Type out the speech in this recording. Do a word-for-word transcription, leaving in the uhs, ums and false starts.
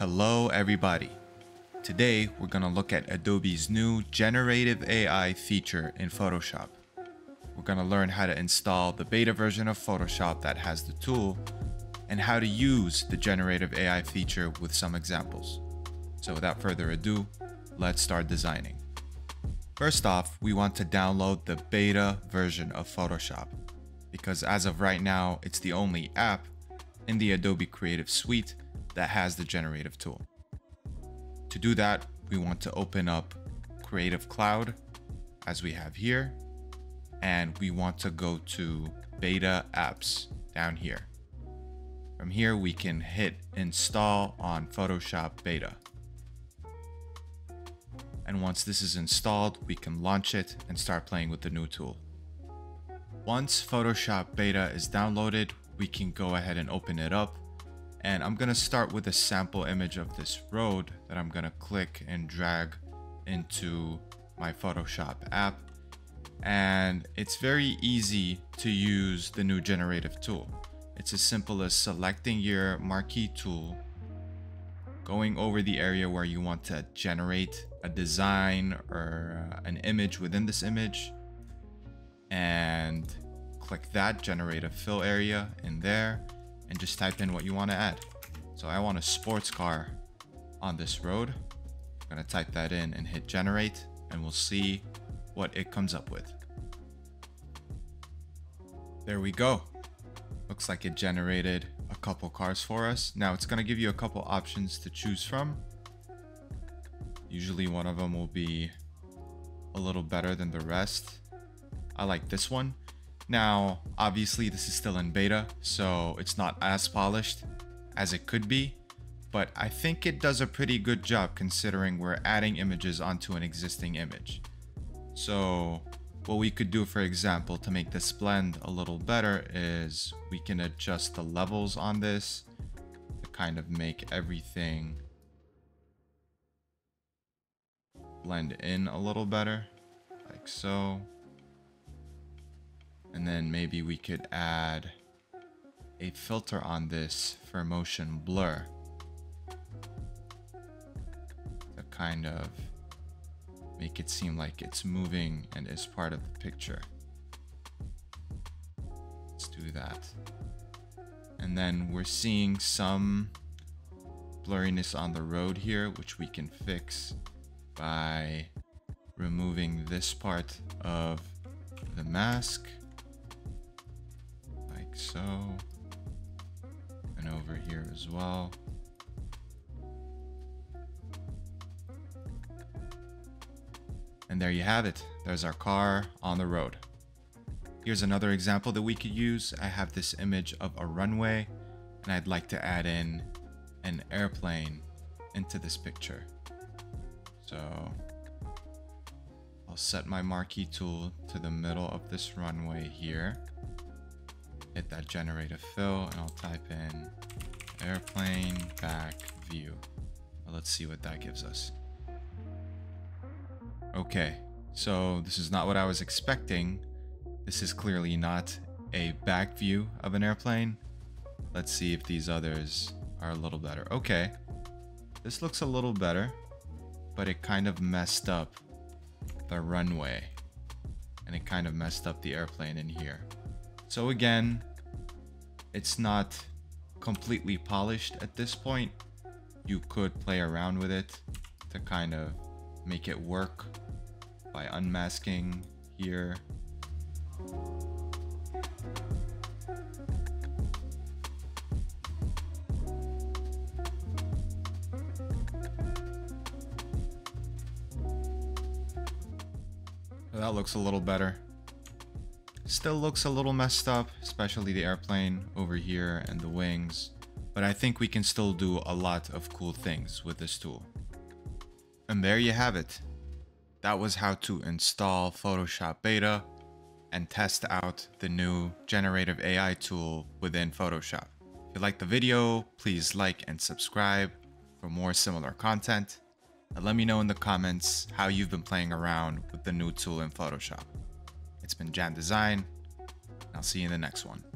Hello everybody. Today we're going to look at Adobe's new generative A I feature in Photoshop. We're going to learn how to install the beta version of Photoshop that has the tool and how to use the generative A I feature with some examples. So without further ado, let's start designing. First off, we want to download the beta version of Photoshop because as of right now, it's the only app in the Adobe Creative Suite that has the generative tool. To do that, we want to open up Creative Cloud as we have here, and we want to go to beta apps down here. From here, we can hit install on Photoshop beta. And once this is installed, we can launch it and start playing with the new tool. Once Photoshop beta is downloaded, we can go ahead and open it up. And I'm going to start with a sample image of this road that I'm going to click and drag into my Photoshop app. And it's very easy to use the new generative tool. It's as simple as selecting your marquee tool, going over the area where you want to generate a design or an image within this image, and click that generative fill area in there and just type in what you want to add. So I want a sports car on this road. I'm going to type that in and hit generate, and we'll see what it comes up with. There we go. Looks like it generated a couple cars for us. Now it's going to give you a couple options to choose from. Usually one of them will be a little better than the rest. I like this one. Now, obviously this is still in beta, so it's not as polished as it could be, but I think it does a pretty good job considering we're adding images onto an existing image. So what we could do, for example, to make this blend a little better is we can adjust the levels on this to kind of make everything blend in a little better, like so. And then maybe we could add a filter on this for motion blur to kind of make it seem like it's moving and is part of the picture. Let's do that. And then we're seeing some blurriness on the road here, which we can fix by removing this part of the mask. So, and over here as well. And there you have it. There's our car on the road. Here's another example that we could use. I have this image of a runway, and I'd like to add in an airplane into this picture. So I'll set my marquee tool to the middle of this runway here. Hit that generative fill, and I'll type in airplane back view. Well, let's see what that gives us. Okay, so this is not what I was expecting. This is clearly not a back view of an airplane. Let's see if these others are a little better. Okay, this looks a little better, but it kind of messed up the runway, and it kind of messed up the airplane in here. So again, it's not completely polished at this point. You could play around with it to kind of make it work by unmasking here. That looks a little better. Still looks a little messed up, especially the airplane over here and the wings, but I think we can still do a lot of cool things with this tool. And there you have it. That was how to install Photoshop beta and test out the new generative A I tool within Photoshop. If you liked the video, please like and subscribe for more similar content. And let me know in the comments how you've been playing around with the new tool in Photoshop. It's been Jam Design, and I'll see you in the next one.